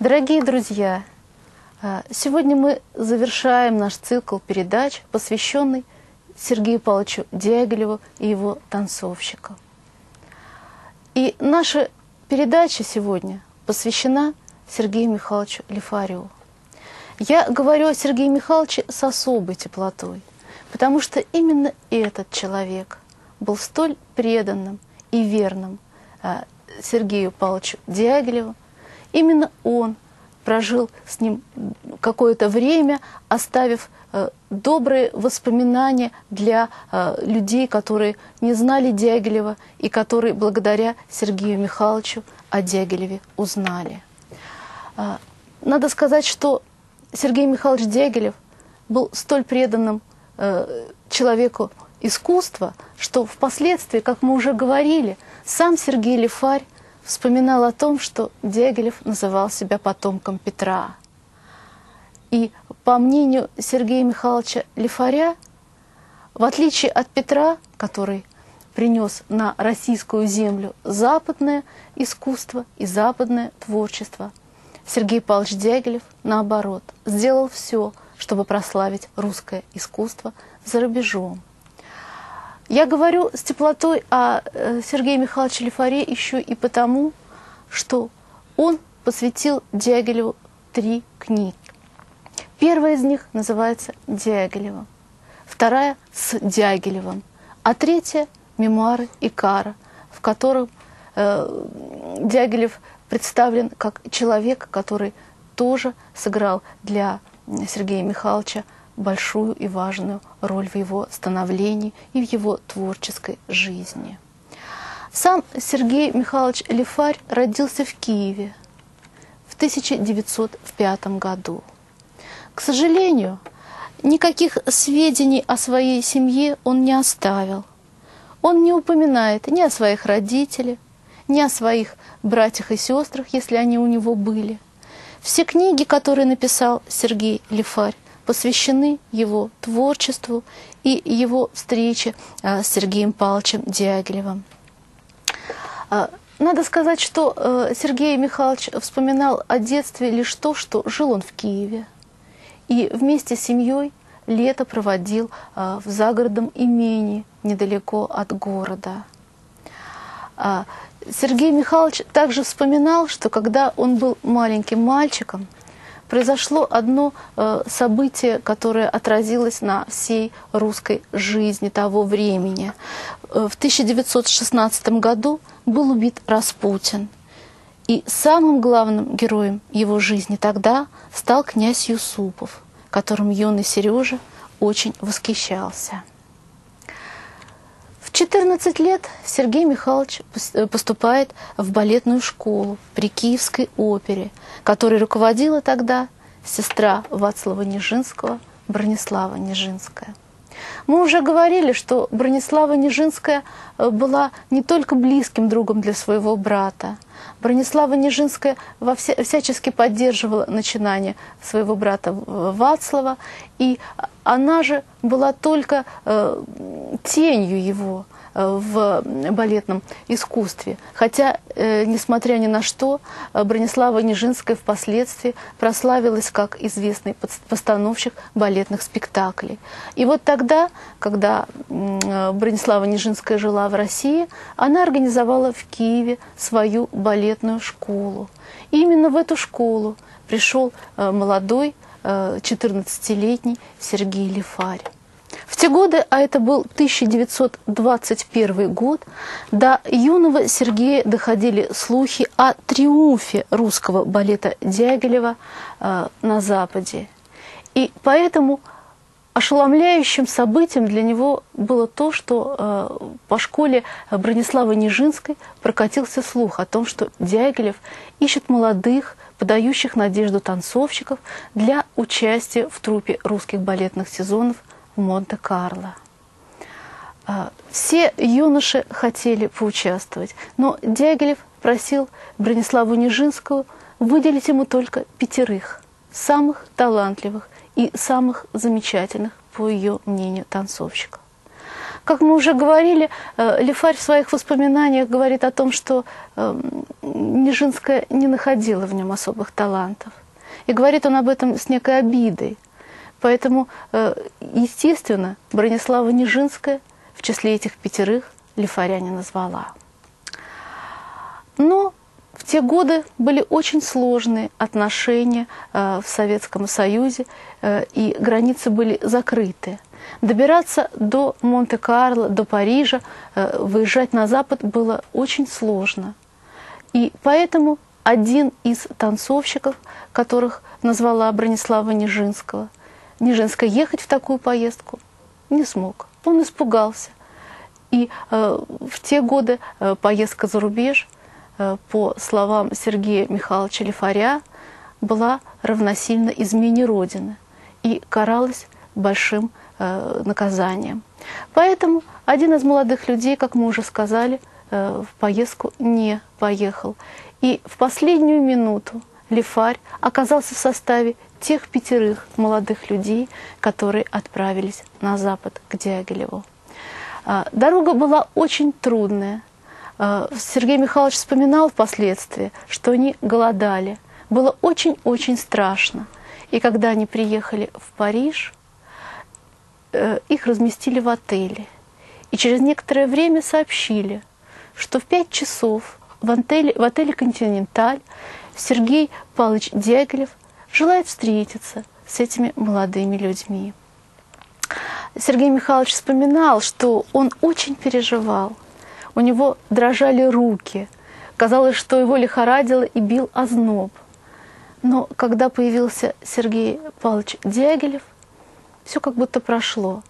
Дорогие друзья, сегодня мы завершаем наш цикл передач, посвященный Сергею Павловичу Дягилеву и его танцовщикам. И наша передача сегодня посвящена Сергею Михайловичу Лифареву. Я говорю о Сергее Михайловиче с особой теплотой, потому что именно этот человек был столь преданным и верным Сергею Павловичу Дягилеву. Именно он прожил с ним какое-то время, оставив добрые воспоминания для людей, которые не знали Дягилева и которые благодаря Сергею Михайловичу о Дягилеве узнали. Надо сказать, что Сергей Михайлович Дягилев был столь преданным человеку искусства, что впоследствии, как мы уже говорили, сам Сергей Лифарь вспоминал о том, что Дягилев называл себя потомком Петра. И по мнению Сергея Михайловича Лифаря, в отличие от Петра, который принес на российскую землю западное искусство и западное творчество, Сергей Павлович Дягилев, наоборот, сделал все, чтобы прославить русское искусство за рубежом. Я говорю с теплотой о Сергее Михайловиче Лифаре еще и потому, что он посвятил Дягилеву 3 книги. Первая из них называется «Дягилева», вторая – «С Дягилевым», а третья – «Мемуары Икара», в котором Дягилев представлен как человек, который тоже сыграл для Сергея Михайловича большую и важную роль в его становлении и в его творческой жизни. Сам Сергей Михайлович Лифарь родился в Киеве в 1905 году. К сожалению, никаких сведений о своей семье он не оставил. Он не упоминает ни о своих родителях, ни о своих братьях и сестрах, если они у него были. Все книги, которые написал Сергей Лифарь, посвящены его творчеству и его встрече с Сергеем Павловичем Дягилевым. Надо сказать, что Сергей Михайлович вспоминал о детстве лишь то, что жил он в Киеве. И вместе с семьей лето проводил в загородном имении недалеко от города. Сергей Михайлович также вспоминал, что когда он был маленьким мальчиком, произошло одно событие, которое отразилось на всей русской жизни того времени. В 1916 году был убит Распутин. И самым главным героем его жизни тогда стал князь Юсупов, которым юный Сережа очень восхищался. В 14 лет Сергей Михайлович поступает в балетную школу при Киевской опере, которой руководила тогда сестра Вацлава Нижинского Бронислава Нижинская. Мы уже говорили, что Бронислава Нижинская была не только близким другом для своего брата. Бронислава Нижинская всячески поддерживала начинание своего брата Вацлава, и она же была только тенью его в балетном искусстве. Хотя, несмотря ни на что, Бронислава Нижинская впоследствии прославилась как известный постановщик балетных спектаклей. И вот тогда, когда Бронислава Нижинская жила в России, она организовала в Киеве свою балетную школу. И именно в эту школу пришел молодой 14-летний Сергей Лифарь. В те годы, а это был 1921 год, до юного Сергея доходили слухи о триумфе русского балета Дягилева на Западе. И поэтому ошеломляющим событием для него было то, что по школе Брониславы Нижинской прокатился слух о том, что Дягилев ищет молодых, подающих надежду танцовщиков для участия в труппе русских балетных сезонов в Монте-Карло. Все юноши хотели поучаствовать, но Дягилев просил Брониславу Нижинскую выделить ему только 5 самых талантливых и самых замечательных, по ее мнению, танцовщиков. Как мы уже говорили, Лефарь в своих воспоминаниях говорит о том, что Нижинская не находила в нем особых талантов. И говорит он об этом с некой обидой. Поэтому, естественно, Бронислава Нижинская в числе этих пятерых Лефаря не назвала. Но в те годы были очень сложные отношения в Советском Союзе, и границы были закрыты. Добираться до Монте-Карло, до Парижа, выезжать на Запад было очень сложно. И поэтому один из танцовщиков, которых назвала Бронислава Нижинская, ехать в такую поездку не смог. Он испугался. И в те годы поездка за рубеж, по словам Сергея Михайловича Лефаря, была равносильна измене Родины и каралась большим наказанием. Поэтому один из молодых людей, как мы уже сказали, в поездку не поехал. И в последнюю минуту Лефарь оказался в составе тех пятерых молодых людей, которые отправились на Запад к Дягилеву. Дорога была очень трудная. Сергей Михайлович вспоминал впоследствии, что они голодали. Было очень-очень страшно. И когда они приехали в Париж, их разместили в отеле. И через некоторое время сообщили, что в 5 часов в отеле «Континенталь» Сергей Павлович Дягилев желает встретиться с этими молодыми людьми. Сергей Михайлович вспоминал, что он очень переживал. У него дрожали руки. Казалось, что его лихорадило и бил озноб. Но когда появился Сергей Павлович Дягилев, все как будто прошло.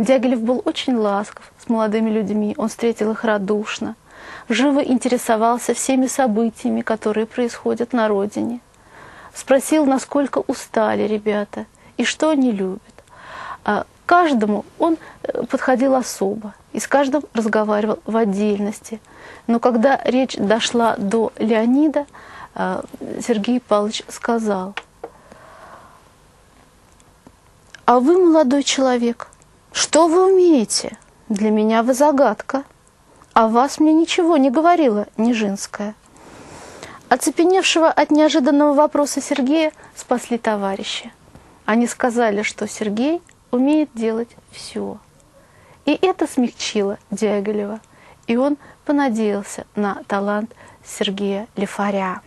Дягилев был очень ласков с молодыми людьми, он встретил их радушно, живо интересовался всеми событиями, которые происходят на родине. Спросил, насколько устали ребята и что они любят. Каждому он подходил особо и с каждым разговаривал в отдельности. Но когда речь дошла до Леонида, Сергей Павлович сказал: «А вы, молодой человек, что вы умеете? Для меня вы загадка. О вас мне ничего не говорила Нижинская». Оцепеневшего от неожиданного вопроса Сергея спасли товарищи. Они сказали, что Сергей умеет делать все. И это смягчило Дягилева, и он понадеялся на талант Сергея Лефаря.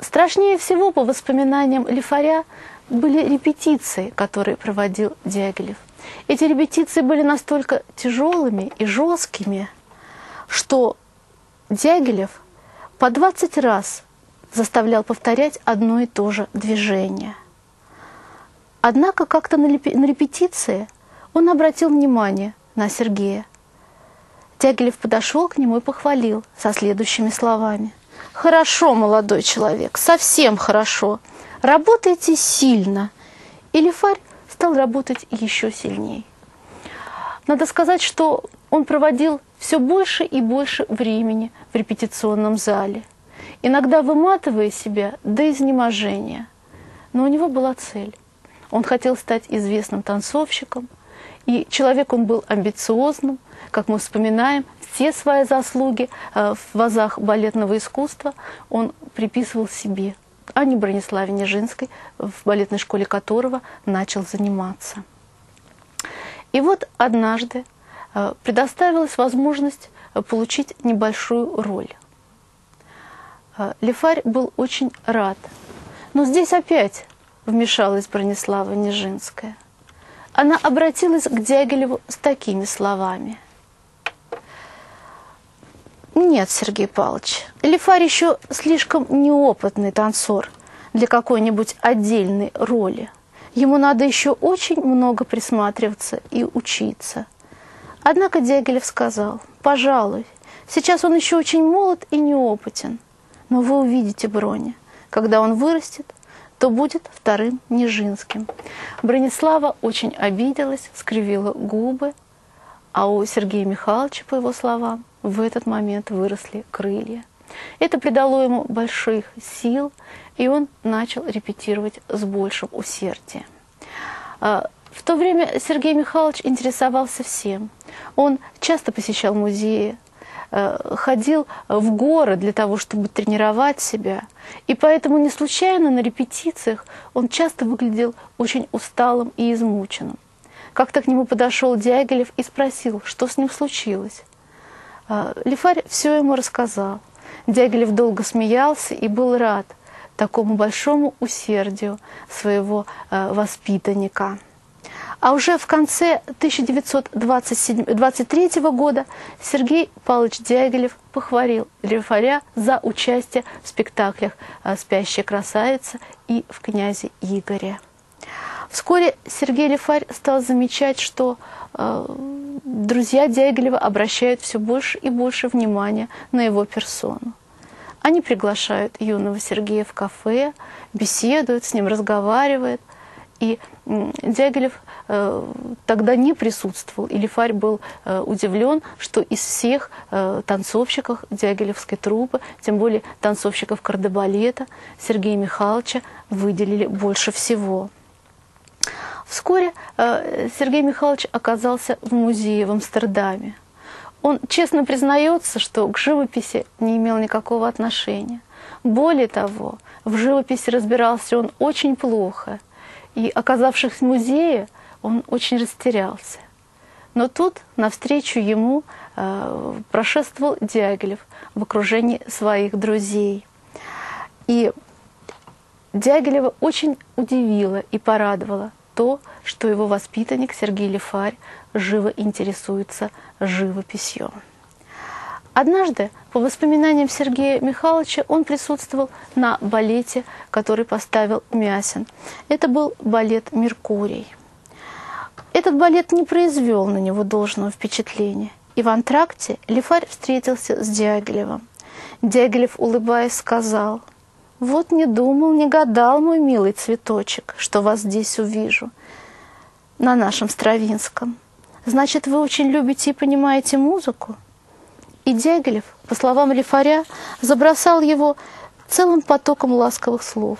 Страшнее всего, по воспоминаниям Лефаря, были репетиции, которые проводил Дягилев. Эти репетиции были настолько тяжелыми и жесткими, что Дягилев по 20 раз заставлял повторять одно и то же движение. Однако как-то на репетиции он обратил внимание на Сергея. Дягилев подошел к нему и похвалил со следующими словами: «Хорошо, молодой человек, совсем хорошо. Работайте сильно». И Лефарь стал работать еще сильней. Надо сказать, что он проводил все больше и больше времени в репетиционном зале, иногда выматывая себя до изнеможения. Но у него была цель. Он хотел стать известным танцовщиком, и человек он был амбициозным. Как мы вспоминаем, все свои заслуги в вазах балетного искусства он приписывал себе, а не Брониславе Нижинской, в балетной школе которого начал заниматься. И вот однажды предоставилась возможность получить небольшую роль. Лефарь был очень рад. Но здесь опять вмешалась Бронислава Нижинская. Она обратилась к Дягилеву с такими словами: «Нет, Сергей Павлович, Лефарь еще слишком неопытный танцор для какой-нибудь отдельной роли. Ему надо еще очень много присматриваться и учиться». Однако Дягилев сказал: «Пожалуй, сейчас он еще очень молод и неопытен, но вы увидите Броня. Когда он вырастет, то будет вторым Нижинским». Бронислава очень обиделась, скривила губы, а у Сергея Михайловича, по его словам, в этот момент выросли крылья. Это придало ему больших сил, и он начал репетировать с большим усердием. В В то время Сергей Михайлович интересовался всем. Он часто посещал музеи, ходил в горы для того, чтобы тренировать себя. И поэтому не случайно на репетициях он часто выглядел очень усталым и измученным. Как-то к нему подошел Дягилев и спросил, что с ним случилось. Лифарь все ему рассказал. Дягилев долго смеялся и был рад такому большому усердию своего воспитанника. А уже в конце 1923 года Сергей Павлович Дягилев похвалил Лифаря за участие в спектаклях «Спящая красавица» и «В князе Игоре». Вскоре Сергей Лифарь стал замечать, что друзья Дягилева обращают все больше и больше внимания на его персону. Они приглашают юного Сергея в кафе, беседуют с ним, разговаривают. И Дягилев тогда не присутствовал, и Лифарь был удивлен, что из всех танцовщиков дягилевской труппы, тем более танцовщиков кардебалета, Сергея Михайловича выделили больше всего. Вскоре Сергей Михайлович оказался в музее в Амстердаме. Он честно признается, что к живописи не имел никакого отношения. Более того, в живописи разбирался он очень плохо. И, оказавшись в музее, он очень растерялся. Но тут навстречу ему прошествовал Дягилев в окружении своих друзей. И Дягилева очень удивило и порадовало то, что его воспитанник Сергей Лифарь живо интересуется живописью. Однажды, по воспоминаниям Сергея Михайловича, он присутствовал на балете, который поставил Мясин. Это был балет «Меркурий». Этот балет не произвел на него должного впечатления. И в антракте Лифарь встретился с Дягилевым. Дягилев, улыбаясь, сказал: «Вот не думал, не гадал, мой милый цветочек, что вас здесь увижу, на нашем Стравинском. Значит, вы очень любите и понимаете музыку?» И Дягилев, по словам Лифаря, забросал его целым потоком ласковых слов.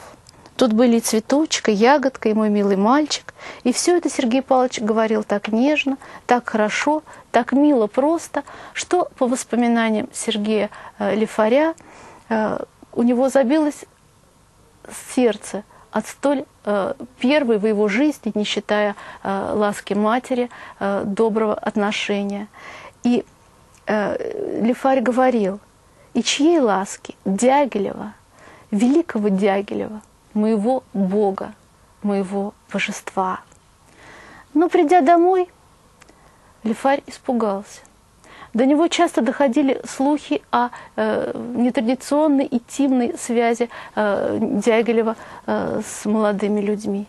Тут были и цветочка, и ягодка, и мой милый мальчик. И все это Сергей Павлович говорил так нежно, так хорошо, так мило просто, что, по воспоминаниям Сергея Лифаря, у него забилось сердце от столь первой в его жизни, не считая ласки матери, доброго отношения. И Лифарь говорил: «И чьей ласки? Дягилева, великого Дягилева, моего Бога, моего божества». Но придя домой, Лифарь испугался. До него часто доходили слухи о нетрадиционной интимной связи Дягилева с молодыми людьми.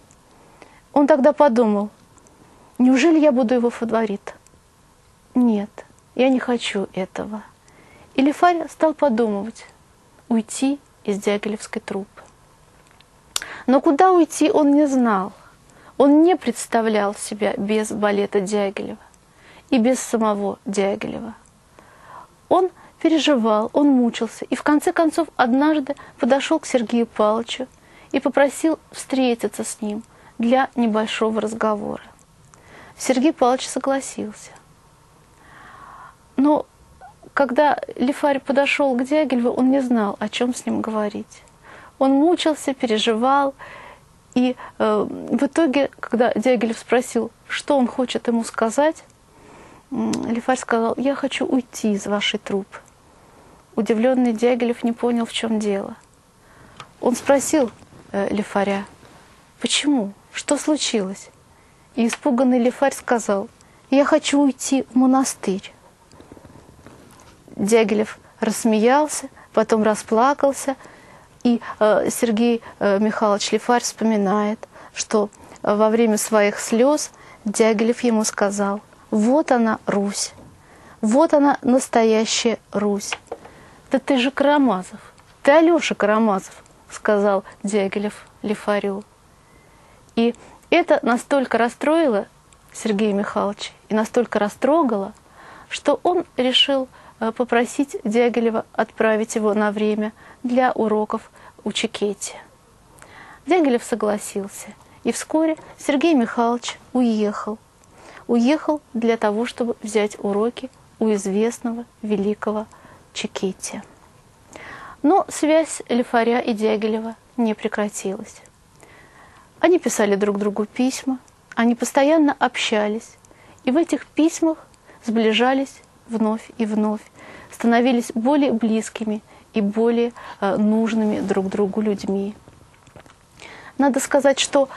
Он тогда подумал: «Неужели я буду его фаворит? Нет. Я не хочу этого». И Лифарь стал подумывать уйти из дягилевской труппы. Но куда уйти он не знал. Он не представлял себя без балета Дягилева и без самого Дягилева. Он переживал, он мучился, и в конце концов однажды подошел к Сергею Павловичу и попросил встретиться с ним для небольшого разговора. Сергей Павлович согласился. Но когда Лифарь подошел к Дягилеву, он не знал, о чем с ним говорить. Он мучился, переживал. И в итоге, когда Дягилев спросил, что он хочет ему сказать, Лифарь сказал: «Я хочу уйти из вашей труппы». Удивленный Дягилев не понял, в чем дело. Он спросил Лифаря: «Почему? Что случилось?» И испуганный Лифарь сказал: «Я хочу уйти в монастырь». Дягилев рассмеялся, потом расплакался, и Сергей Михайлович Лифарь вспоминает, что во время своих слез Дягилев ему сказал: «Вот она, Русь, вот она, настоящая Русь». «Да ты же Карамазов, ты Алеша Карамазов», — сказал Дягилев Лифарю. И это настолько расстроило Сергея Михайловича и настолько растрогало, что он решил попросить Дягилева отправить его на время для уроков у Чикетти. Дягилев согласился, И вскоре Сергей Михайлович уехал. Уехал для того, чтобы взять уроки у известного великого Чикетти. Но связь Лефаря и Дягилева не прекратилась. Они писали друг другу письма, они постоянно общались, и в этих письмах сближались вновь и вновь, становились более близкими и более нужными друг другу людьми. Надо сказать, что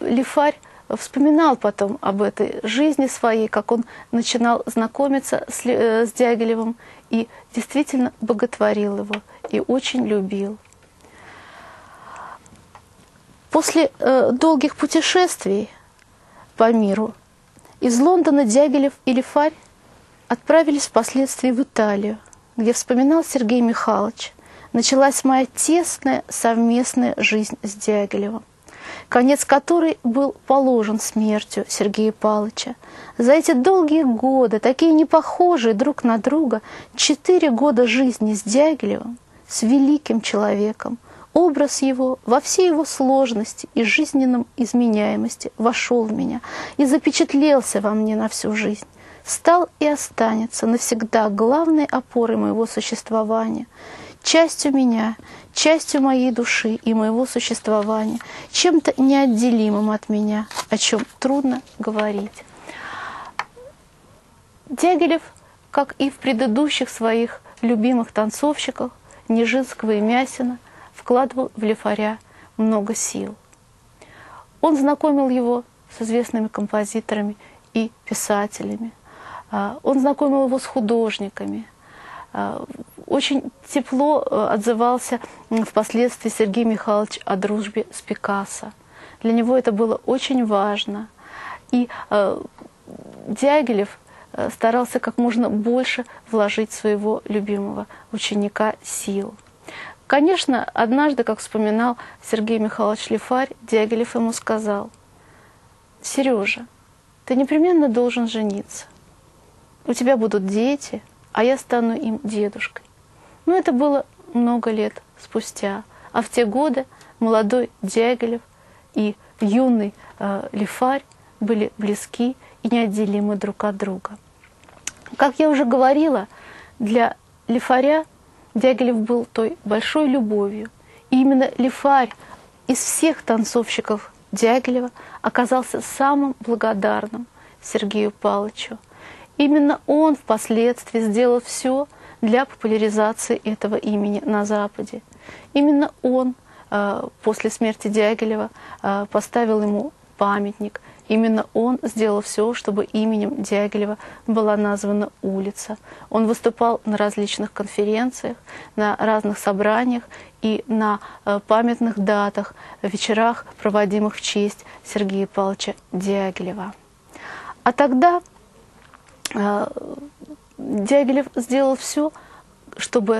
Лефарь вспоминал потом об этой жизни своей, как он начинал знакомиться с Дягилевым и действительно боготворил его и очень любил. После долгих путешествий по миру из Лондона Дягилев и Лефарь отправились впоследствии в Италию, где, вспоминал Сергей Михайлович, началась моя тесная совместная жизнь с Дягилевым, конец которой был положен смертью Сергея Палыча. За эти долгие годы, такие непохожие друг на друга, 4 года жизни с Дягилевым, с великим человеком, образ его во всей его сложности и жизненном изменяемости вошел в меня и запечатлелся во мне на всю жизнь. Стал и останется навсегда главной опорой моего существования, частью меня, частью моей души и моего существования, чем-то неотделимым от меня, о чем трудно говорить. Дягилев, как и в предыдущих своих любимых танцовщиках, Нижинского и Мясина, вкладывал в Лефаря много сил. Он знакомил его с известными композиторами и писателями, он знакомил его с художниками. Очень тепло отзывался впоследствии Сергей Михайлович о дружбе с Пикассо. Для него это было очень важно. И Дягилев старался как можно больше вложить своего любимого ученика сил. Конечно, однажды, как вспоминал Сергей Михайлович Лефарь, Дягилев ему сказал: «Сережа, ты непременно должен жениться. У тебя будут дети, а я стану им дедушкой». Но это было много лет спустя. А в те годы молодой Дягилев и юный Лефарь были близки и неотделимы друг от друга. Как я уже говорила, для Лефаря Дягилев был той большой любовью. И именно Лефарь из всех танцовщиков Дягилева оказался самым благодарным Сергею Палычу. Именно он впоследствии сделал все для популяризации этого имени на Западе. Именно он после смерти Дягилева поставил ему памятник. Именно он сделал все, чтобы именем Дягилева была названа улица. Он выступал на различных конференциях, на разных собраниях и на памятных датах, вечерах, проводимых в честь Сергея Павловича Дягилева. А тогда Дягилев сделал все, чтобы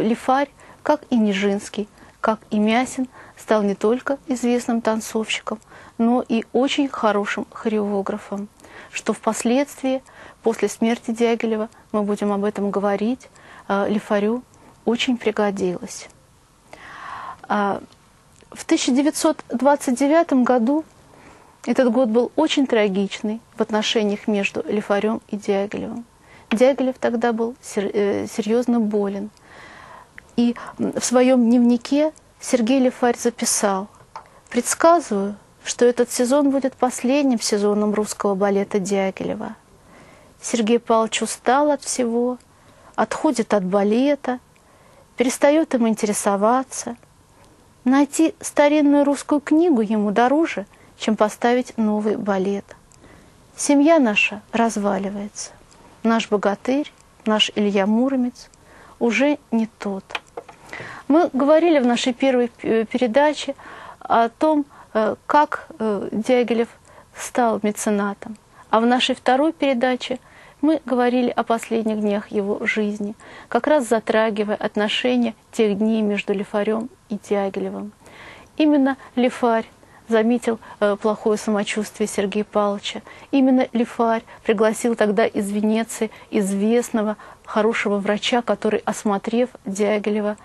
Лефарь, как и Нижинский, как и Мясин, стал не только известным танцовщиком, но и очень хорошим хореографом, что впоследствии, после смерти Дягилева, мы будем об этом говорить, Лефарю очень пригодилось. В 1929 году, этот год был очень трагичный в отношениях между Лефарем и Дягилевым. Дягилев тогда был серьезно болен. И в своем дневнике Сергей Лефарь записал: «Предсказываю, что этот сезон будет последним сезоном русского балета Дягилева. Сергей Павлович устал от всего, отходит от балета, перестает им интересоваться. Найти старинную русскую книгу ему дороже, чем поставить новый балет. Семья наша разваливается. Наш богатырь, наш Илья Муромец уже не тот». Мы говорили в нашей первой передаче о том, как Дягилев стал меценатом. А в нашей второй передаче мы говорили о последних днях его жизни, как раз затрагивая отношения тех дней между Лефарем и Дягилевым. Именно Лефарь заметил плохое самочувствие Сергея Павловича. Именно Лефарь пригласил тогда из Венеции известного хорошего врача, который, осмотрев Дягилева,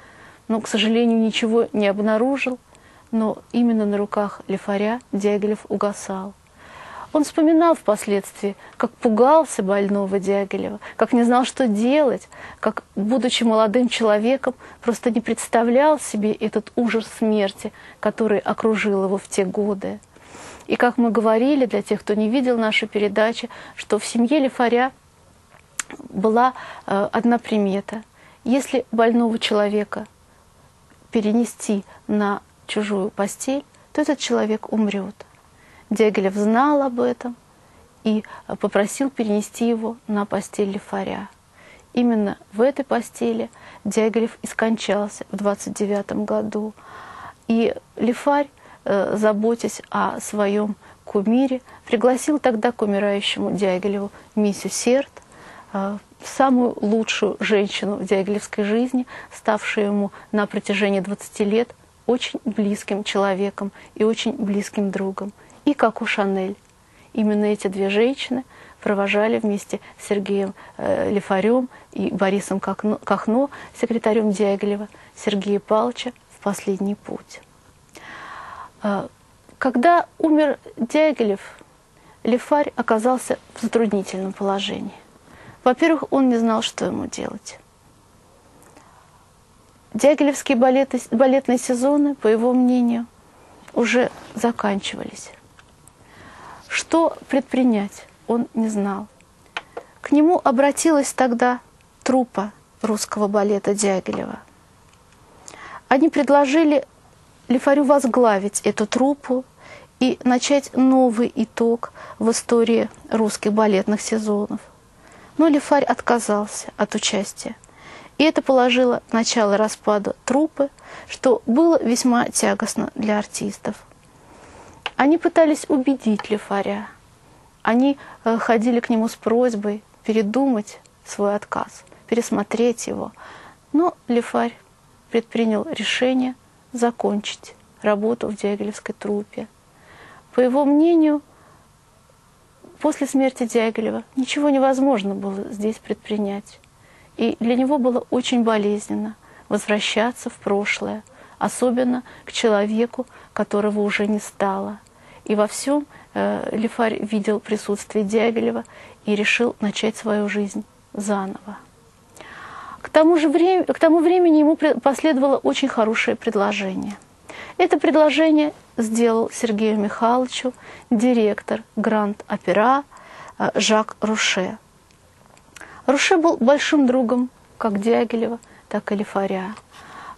но, к сожалению, ничего не обнаружил, но именно на руках Лефаря Дягилев угасал. Он вспоминал впоследствии, как пугался больного Дягилева, как не знал, что делать, как, будучи молодым человеком, просто не представлял себе этот ужас смерти, который окружил его в те годы. И как мы говорили, для тех, кто не видел наши передачи, что в семье Лефаря была одна примета. Если больного человека перенести на чужую постель, то этот человек умрет. Дягилев знал об этом и попросил перенести его на постель Лефаря. Именно в этой постели Дягилев и скончался в 1929 году. И Лефарь, заботясь о своем кумире, пригласил тогда к умирающему Дягилеву Мисю Серд, самую лучшую женщину в дягилевской жизни, ставшую ему на протяжении 20 лет очень близким человеком и очень близким другом. И Коко Шанель. Именно эти две женщины провожали вместе с Сергеем Лефарем и Борисом Кахно, секретарем Дягилева, Сергея Павловича в последний путь. Когда умер Дягилев, Лефарь оказался в затруднительном положении. Во-первых, он не знал, что ему делать. Дягилевские балетные сезоны, по его мнению, уже заканчивались. Что предпринять, он не знал. К нему обратилась тогда труппа русского балета Дягилева. Они предложили Лефарю возглавить эту труппу и начать новый итог в истории русских балетных сезонов. Но Лефарь отказался от участия. И это положило начало распаду труппы, что было весьма тягостно для артистов. Они пытались убедить Лефаря. Они ходили к нему с просьбой передумать свой отказ, пересмотреть его. Но Лефарь предпринял решение закончить работу в дягилевской труппе. По его мнению, после смерти Дягилева ничего невозможно было здесь предпринять. И для него было очень болезненно возвращаться в прошлое, особенно к человеку, которого уже не стало. И во всем Лефарь видел присутствие Дягилева и решил начать свою жизнь заново. К тому времени ему последовало очень хорошее предложение. Это предложение сделал Сергею Михайловичу директор Гранд-опера Жак Руше. Руше был большим другом как Дягилева, так и Лефаря.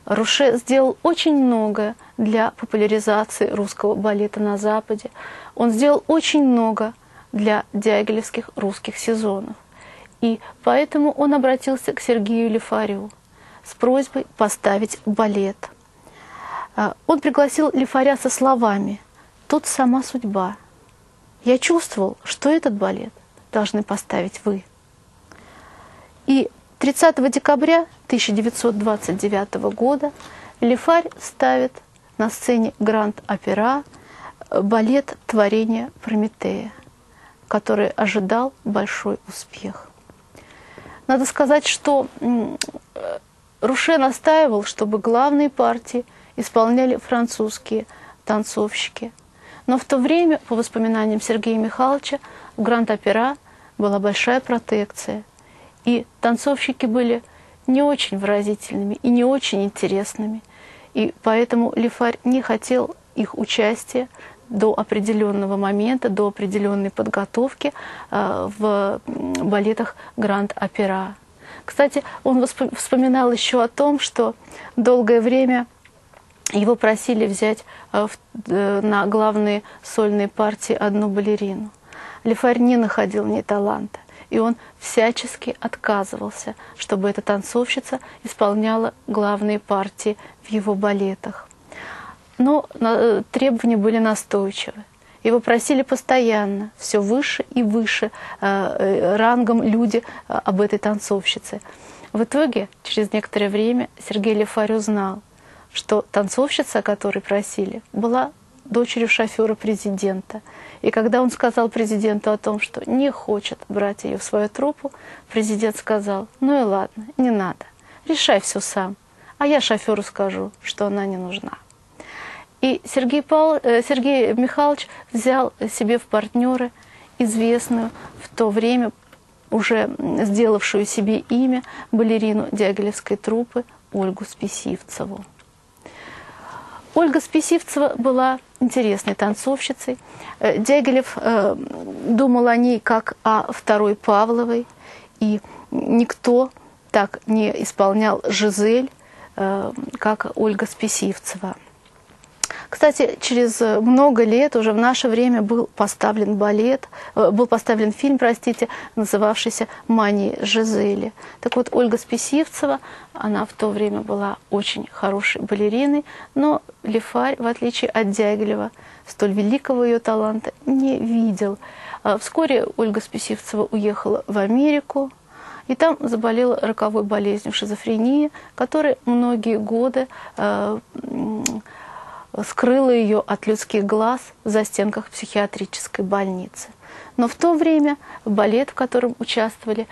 Руше сделал очень многое для популяризации русского балета на Западе. Он сделал очень много для дягилевских русских сезонов. И поэтому он обратился к Сергею Лефарю с просьбой поставить балет. Он пригласил Лефаря со словами: «Тут сама судьба. Я чувствовал, что этот балет должны поставить вы». И 30 декабря 1929 года Лефарь ставит на сцене Гранд-опера балет «Творение Прометея», который ожидал большой успех. Надо сказать, что Руше настаивал, чтобы главные партии исполняли французские танцовщики. Но в то время, по воспоминаниям Сергея Михайловича, в Гранд-опера была большая протекция. И танцовщики были не очень выразительными и не очень интересными. И поэтому Лефарь не хотел их участия до определенного момента, до определенной подготовки в балетах Гранд-опера. Кстати, он вспоминал еще о том, что долгое время его просили взять на главные сольные партии одну балерину. Лефарь не находил в ней таланта. И он всячески отказывался, чтобы эта танцовщица исполняла главные партии в его балетах. Но требования были настойчивы. Его просили постоянно, все выше и выше рангом люди об этой танцовщице. В итоге, через некоторое время, Сергей Лефарь узнал, что танцовщица, о которой просили, была дочерью шофера президента. И когда он сказал президенту о том, что не хочет брать ее в свою труппу, президент сказал: «Ну и ладно, не надо, решай все сам, а я шоферу скажу, что она не нужна». И Сергей Михайлович взял себе в партнеры известную в то время, уже сделавшую себе имя, балерину дягилевской труппы Ольгу Списивцеву. Ольга Списивцева была интересной танцовщицей. Дягилев думал о ней как о второй Павловой, и никто так не исполнял Жизель, как Ольга Списивцева. Кстати, через много лет, уже в наше время, был поставлен фильм, простите, называвшийся «Мания Жизели». Так вот, Ольга Списивцева, она в то время была очень хорошей балериной, но Лефарь, в отличие от Дягилева, столь великого ее таланта, не видел. Вскоре Ольга Списивцева уехала в Америку, и там заболела роковой болезнью шизофрении, которая многие годы скрыла ее от людских глаз в застенках психиатрической больницы. Но в то время балет, в котором участвовали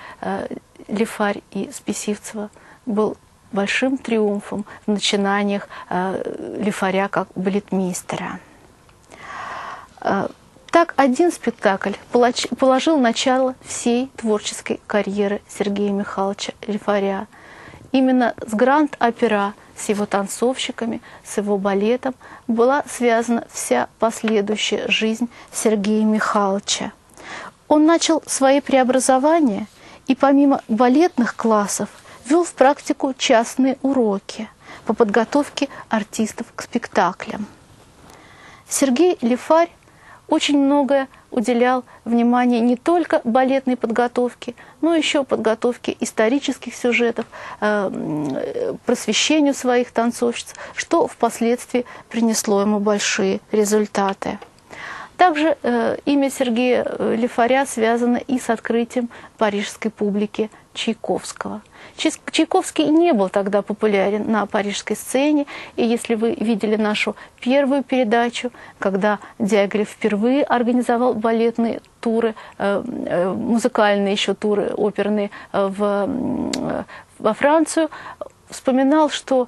Лефарь и Списивцева, был большим триумфом в начинаниях Лефаря как балетмейстера. Так один спектакль положил начало всей творческой карьеры Сергея Михайловича Лефаря. Именно с Гранд-опера, с его танцовщиками, с его балетом была связана вся последующая жизнь Сергея Михайловича. Он начал свои преобразования и помимо балетных классов ввел в практику частные уроки по подготовке артистов к спектаклям. Сергей Лефарь очень многое уделял внимание не только балетной подготовке, но еще подготовке исторических сюжетов, просвещению своих танцовщиц, что впоследствии принесло ему большие результаты. Также имя Сергея Лефаря связано и с открытием парижской публики Чайковского. Чайковский не был тогда популярен на парижской сцене, и если вы видели нашу первую передачу, когда Дягилев впервые организовал балетные туры, музыкальные еще туры оперные во Францию, вспоминал, что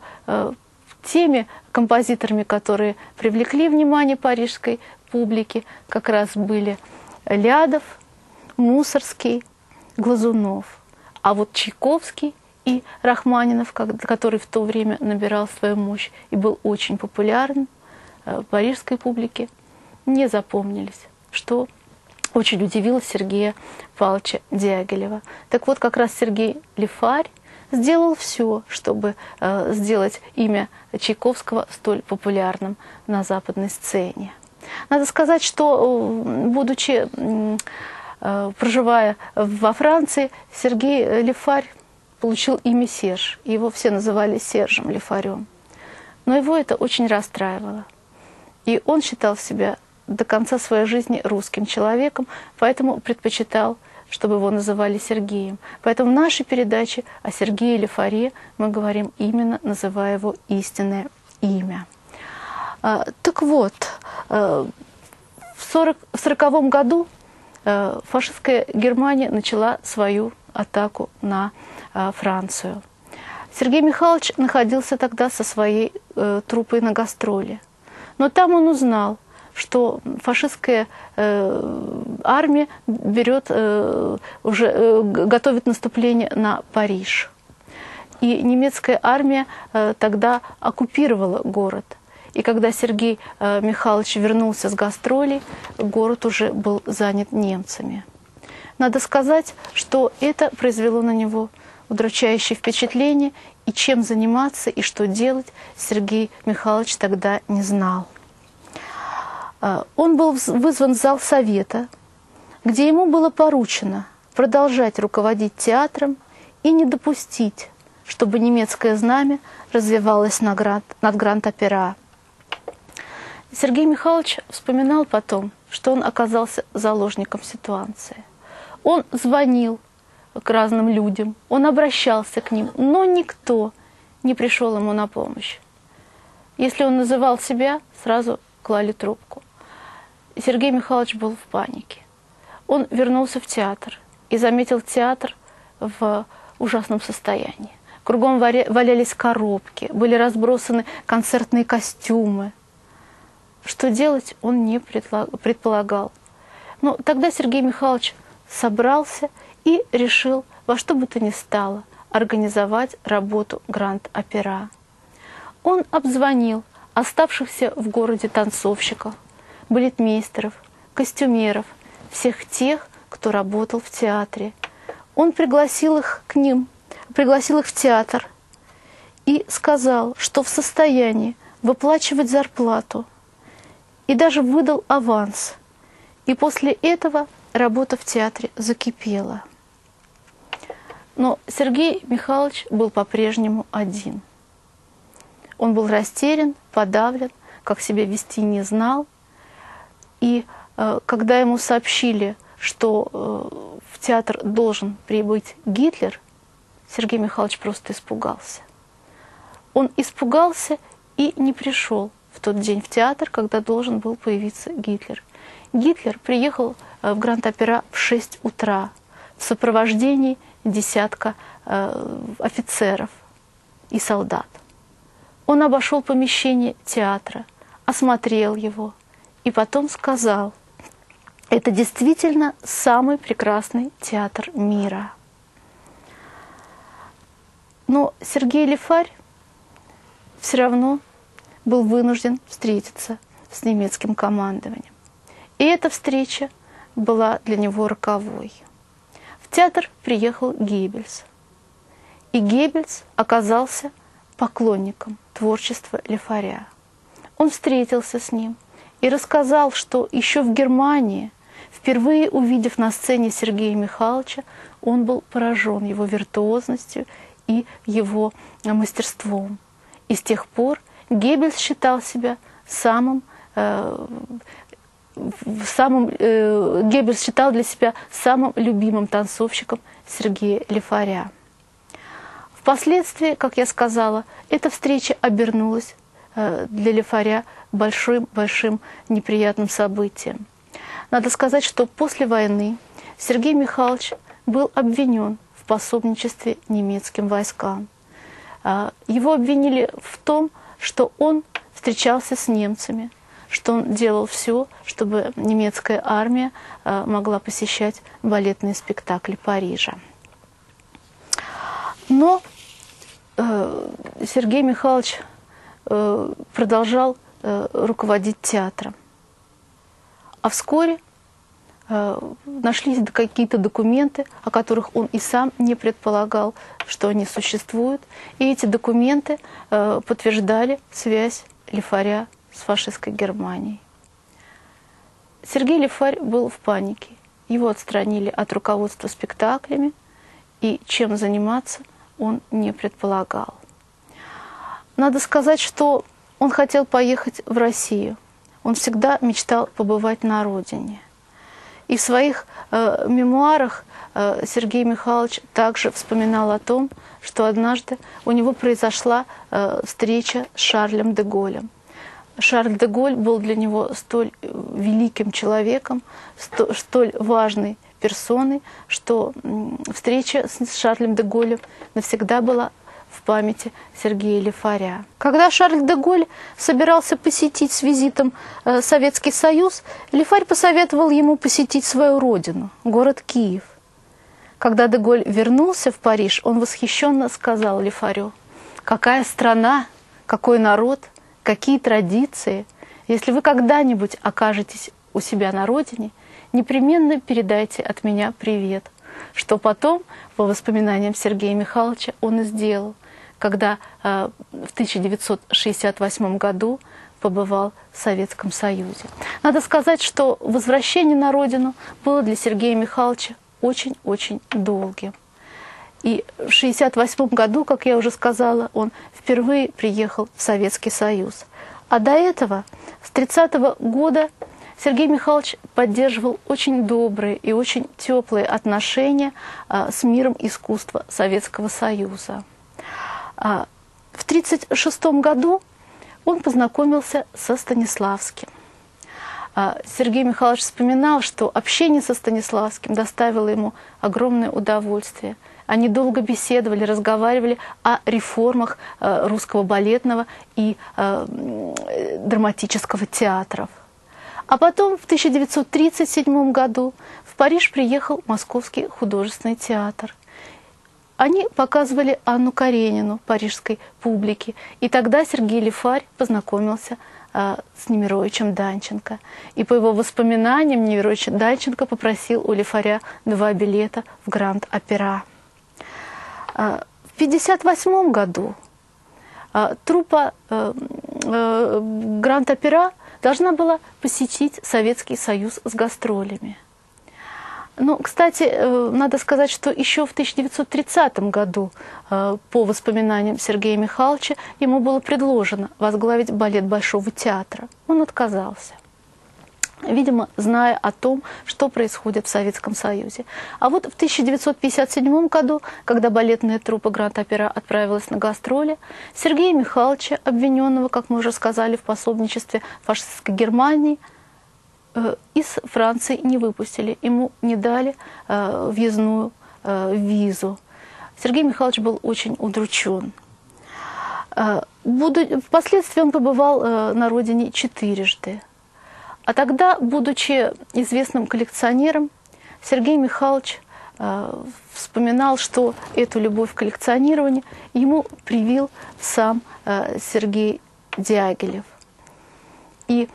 теми композиторами, которые привлекли внимание парижской публики, как раз были Лядов, Мусорский, Глазунов. А вот Чайковский и Рахманинов, который в то время набирал свою мощь и был очень популярен в парижской публике, не запомнились, что очень удивило Сергея Павловича Дягилева. Так вот, как раз Сергей Лефарь сделал все, чтобы сделать имя Чайковского столь популярным на западной сцене. Надо сказать, что, будучи проживая во Франции, Сергей Лефарь получил имя Серж. Его все называли Сержем Лефарем. Но его это очень расстраивало. И он считал себя до конца своей жизни русским человеком, поэтому предпочитал, чтобы его называли Сергеем. Поэтому в нашей передаче о Сергее Лефаре мы говорим именно, называя его истинное имя. Так вот, в 1940 году фашистская Германия начала свою атаку на Францию. Сергей Михайлович находился тогда со своей труппой на гастроли. Но там он узнал, что фашистская армия готовит наступление на Париж. И немецкая армия тогда оккупировала город. И когда Сергей Михайлович вернулся с гастролей, город уже был занят немцами. Надо сказать, что это произвело на него удручающее впечатление, и чем заниматься, и что делать, Сергей Михайлович тогда не знал. Он был вызван в зал совета, где ему было поручено продолжать руководить театром и не допустить, чтобы немецкое знамя развивалось над Гранд-опера. Сергей Михайлович вспоминал потом, что он оказался заложником ситуации. Он звонил к разным людям, он обращался к ним, но никто не пришел ему на помощь. Если он называл себя, сразу клали трубку. Сергей Михайлович был в панике. Он вернулся в театр и заметил театр в ужасном состоянии. Кругом валялись коробки, были разбросаны концертные костюмы. Что делать, он не предполагал. Но тогда Сергей Михайлович собрался и решил во что бы то ни стало организовать работу гранд-опера. Он обзвонил оставшихся в городе танцовщиков, балетмейстеров, костюмеров, всех тех, кто работал в театре. Он пригласил их к ним, пригласил их в театр и сказал, что в состоянии выплачивать зарплату, и даже выдал аванс. И после этого работа в театре закипела. Но Сергей Михайлович был по-прежнему один. Он был растерян, подавлен, как себя вести не знал. И когда ему сообщили, что в театр должен прибыть Гитлер, Сергей Михайлович просто испугался. Он испугался и не пришел в тот день в театр, когда должен был появиться Гитлер. Гитлер приехал в Гранд-опера в 6 утра в сопровождении десятка офицеров и солдат. Он обошел помещение театра, осмотрел его и потом сказал: «Это действительно самый прекрасный театр мира». Но Сергей Лифарь все равно был вынужден встретиться с немецким командованием. И эта встреча была для него роковой. В театр приехал Геббельс. И Геббельс оказался поклонником творчества Лефаря. Он встретился с ним и рассказал, что еще в Германии, впервые увидев на сцене Сергея Михайловича, он был поражен его виртуозностью и его мастерством. И с тех пор Геббельс считал себя Геббельс считал для себя самым любимым танцовщиком Сергея Лефаря. Впоследствии, как я сказала, эта встреча обернулась для Лефаря большим неприятным событием. Надо сказать, что после войны Сергей Михайлович был обвинен в пособничестве немецким войскам. Его обвинили в том, что он встречался с немцами, что он делал все, чтобы немецкая армия могла посещать балетные спектакли Парижа. Но Сергей Михайлович продолжал руководить театром. А вскоре нашлись какие-то документы, о которых он и сам не предполагал, что они существуют. И эти документы подтверждали связь Лефаря с фашистской Германией. Сергей Лефарь был в панике. Его отстранили от руководства спектаклями, и чем заниматься он не предполагал. Надо сказать, что он хотел поехать в Россию. Он всегда мечтал побывать на родине. И в своих мемуарах Сергей Михайлович также вспоминал о том, что однажды у него произошла встреча с Шарлем де Голлем. Шарль де Голль был для него столь великим человеком, столь важной персоной, что встреча с Шарлем де Голлем навсегда была в памяти Сергея Лефаря. Когда Шарль де Голль собирался посетить с визитом Советский Союз, Лефарь посоветовал ему посетить свою родину, город Киев. Когда де Голль вернулся в Париж, он восхищенно сказал Лефарю: «Какая страна, какой народ, какие традиции! Если вы когда-нибудь окажетесь у себя на родине, непременно передайте от меня привет». Что потом, по воспоминаниям Сергея Михайловича, он и сделал, когда в 1968 году побывал в Советском Союзе. Надо сказать, что возвращение на родину было для Сергея Михайловича очень-очень долгим. И в 1968 году, как я уже сказала, он впервые приехал в Советский Союз. А до этого, с 1930 года, Сергей Михайлович поддерживал очень добрые и очень теплые отношения с миром искусства Советского Союза. В 1936 году он познакомился со Станиславским. Сергей Михайлович вспоминал, что общение со Станиславским доставило ему огромное удовольствие. Они долго беседовали, разговаривали о реформах русского балетного и драматического театров. А потом в 1937 году в Париж приехал Московский художественный театр. Они показывали Анну Каренину парижской публике. И тогда Сергей Лифарь познакомился с Немировичем Данченко. И по его воспоминаниям Немирович Данченко попросил у Лифаря 2 билета в Гранд-Опера. В 1958 году труппа Гранд-Опера должна была посетить Советский Союз с гастролями. Ну, кстати, надо сказать, что еще в 1930 году, по воспоминаниям Сергея Михайловича, ему было предложено возглавить балет Большого театра. Он отказался, видимо, зная о том, что происходит в Советском Союзе. А вот в 1957 году, когда балетная труппа Гранд-Опера отправилась на гастроли, Сергея Михайловича, обвиненного, как мы уже сказали, в пособничестве фашистской Германии, из Франции не выпустили, ему не дали въездную визу. Сергей Михайлович был очень удручен. Впоследствии он побывал на родине 4 раза. А тогда, будучи известным коллекционером, Сергей Михайлович вспоминал, что эту любовь к коллекционированию ему привил сам Сергей Дягилев. И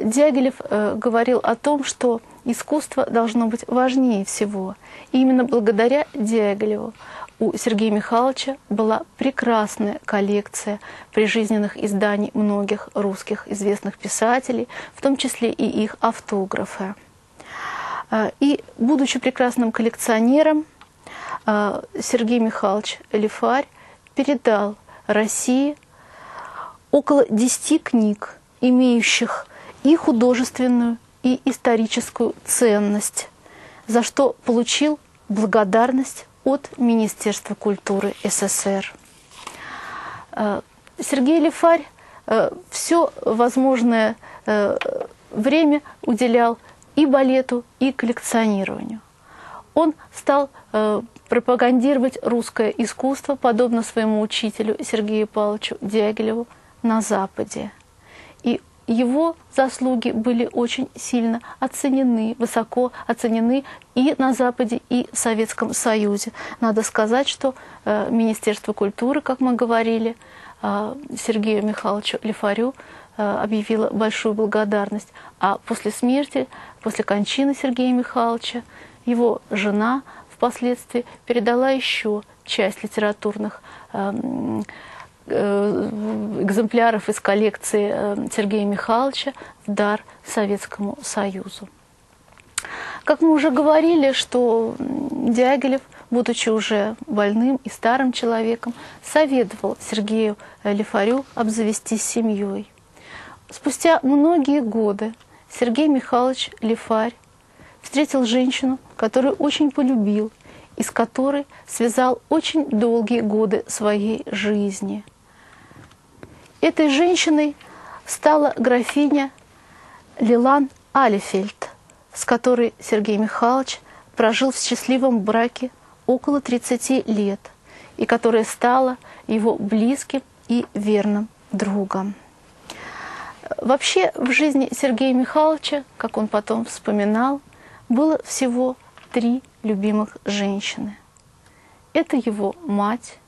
Дягилев говорил о том, что искусство должно быть важнее всего. И именно благодаря Дягилеву у Сергея Михайловича была прекрасная коллекция прижизненных изданий многих русских известных писателей, в том числе и их автографы. И, будучи прекрасным коллекционером, Сергей Михайлович Лифарь передал России около 10 книг, имеющих и художественную, и историческую ценность, за что получил благодарность от Министерства культуры СССР. Сергей Лифарь все возможное время уделял и балету, и коллекционированию. Он стал пропагандировать русское искусство, подобно своему учителю Сергею Павловичу Дягилеву, на Западе. И его заслуги были очень сильно оценены, высоко оценены и на Западе, и в Советском Союзе. Надо сказать, что Министерство культуры, как мы говорили, Сергею Михайловичу Лифарю объявило большую благодарность. А после смерти, после кончины Сергея Михайловича, его жена впоследствии передала еще часть литературных экземпляров из коллекции Сергея Михайловича в дар Советскому Союзу. Как мы уже говорили, что Дягилев, будучи уже больным и старым человеком, советовал Сергею Лифарю обзавестись семьей. Спустя многие годы Сергей Михайлович Лифарь встретил женщину, которую очень полюбил, и с которой связал очень долгие годы своей жизни. Этой женщиной стала графиня Лилан Алефельд, с которой Сергей Михайлович прожил в счастливом браке около 30 лет, и которая стала его близким и верным другом. Вообще в жизни Сергея Михайловича, как он потом вспоминал, было всего 3 любимых женщины. Это его мать,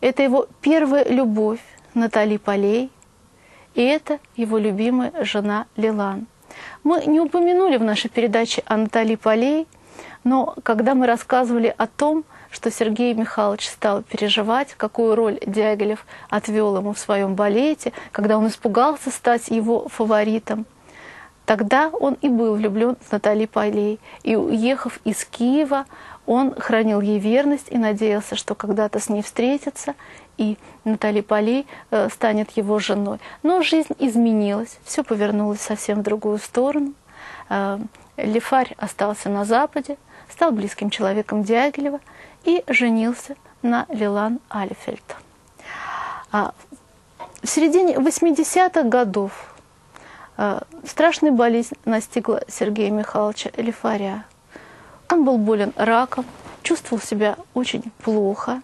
это его первая любовь Натали Полей, и это его любимая жена Лилан. Мы не упомянули в нашей передаче о Натали Полей, но когда мы рассказывали о том, что Сергей Михайлович стал переживать, какую роль Дягилев отвел ему в своем балете, когда он испугался стать его фаворитом, тогда он и был влюблен в Натали Полей, и, уехав из Киева, он хранил ей верность и надеялся, что когда-то с ней встретится, и Натали Полей станет его женой. Но жизнь изменилась, все повернулось совсем в другую сторону. Лифарь остался на Западе, стал близким человеком Дягилева и женился на Лилан Алефельд. В середине 80-х годов страшная болезнь настигла Сергея Михайловича Лифаря. Он был болен раком, чувствовал себя очень плохо.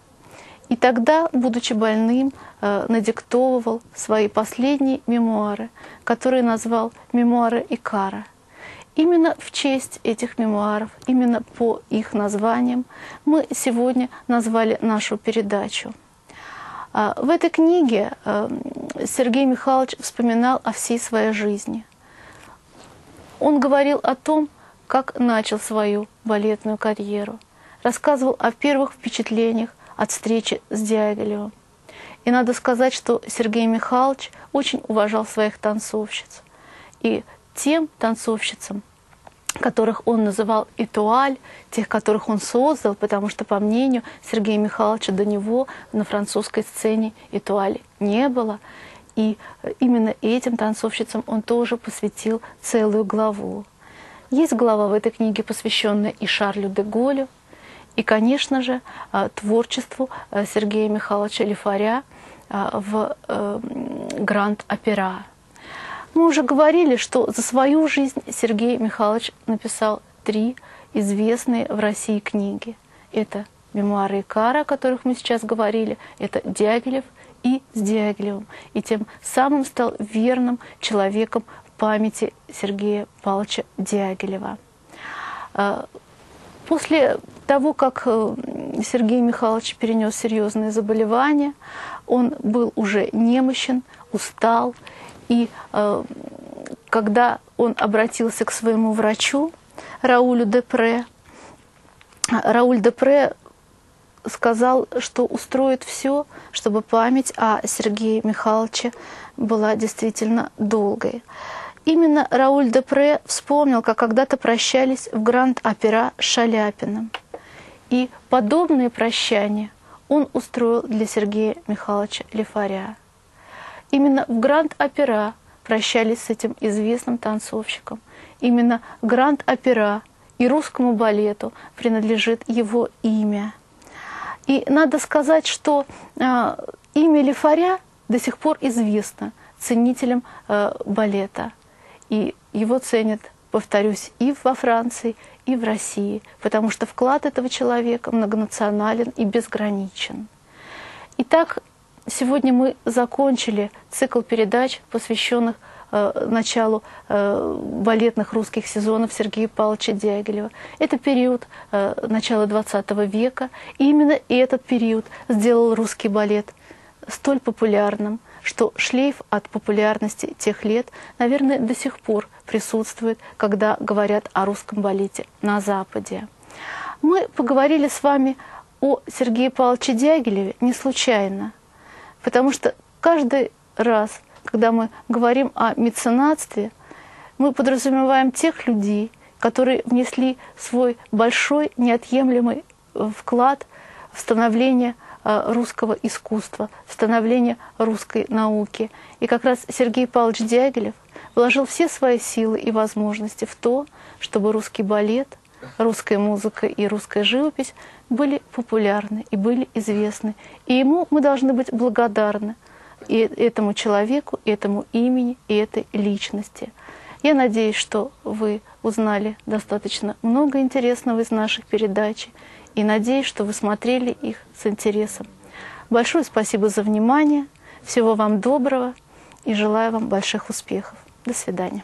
И тогда, будучи больным, надиктовывал свои последние мемуары, которые назвал «Мемуары Икара». Именно в честь этих мемуаров, именно по их названиям мы сегодня назвали нашу передачу. В этой книге Сергей Михайлович вспоминал о всей своей жизни. Он говорил о том, как начал свою балетную карьеру, рассказывал о первых впечатлениях от встречи с Дягилевым. И надо сказать, что Сергей Михайлович очень уважал своих танцовщиц. И тем танцовщицам, которых он называл «этуаль», тех, которых он создал, потому что, по мнению Сергея Михайловича, до него на французской сцене «этуали» не было. И именно этим танцовщицам он тоже посвятил целую главу. Есть глава в этой книге, посвященная и Шарлю де Голлю, и, конечно же, творчеству Сергея Михайловича Лефоря в «Гранд-опера». Мы уже говорили, что за свою жизнь Сергей Михайлович написал 3 известные в России книги. Это «Мемуары Икара», о которых мы сейчас говорили, это «Дягилев» и «С Дягилевым». И тем самым стал верным человеком в памяти Сергея Павловича Дягилева. После того, как Сергей Михайлович перенес серьезные заболевания, он был уже немощен, устал. И когда он обратился к своему врачу Раулю Депре, Рауль Депре сказал, что устроит все, чтобы память о Сергее Михайловиче была действительно долгой. Именно Рауль Депре вспомнил, как когда-то прощались в Гранд-опера с Шаляпиным. И подобные прощания он устроил для Сергея Михайловича Лефоря. Именно в Гранд-опера прощались с этим известным танцовщиком. Именно Гранд-опера и русскому балету принадлежит его имя. И надо сказать, что имя Лефоря до сих пор известно ценителям балета. И его ценят, повторюсь, и во Франции, и в России, потому что вклад этого человека многонационален и безграничен. Итак, сегодня мы закончили цикл передач, посвященных началу балетных русских сезонов Сергея Павловича Дягилева. Это период начала XX века, и именно этот период сделал русский балет столь популярным, что шлейф от популярности тех лет, наверное, до сих пор присутствует, когда говорят о русском балете на Западе. Мы поговорили с вами о Сергее Павловиче Дягилеве не случайно. Потому что каждый раз, когда мы говорим о меценатстве, мы подразумеваем тех людей, которые внесли свой большой, неотъемлемый вклад в становление русского искусства, в становление русской науки. И как раз Сергей Павлович Дягилев вложил все свои силы и возможности в то, чтобы русский балет, русская музыка и русская живопись были популярны и были известны. И ему мы должны быть благодарны, и этому человеку, и этому имени, и этой личности. Я надеюсь, что вы узнали достаточно много интересного из наших передач, и надеюсь, что вы смотрели их с интересом. Большое спасибо за внимание, всего вам доброго и желаю вам больших успехов. До свидания.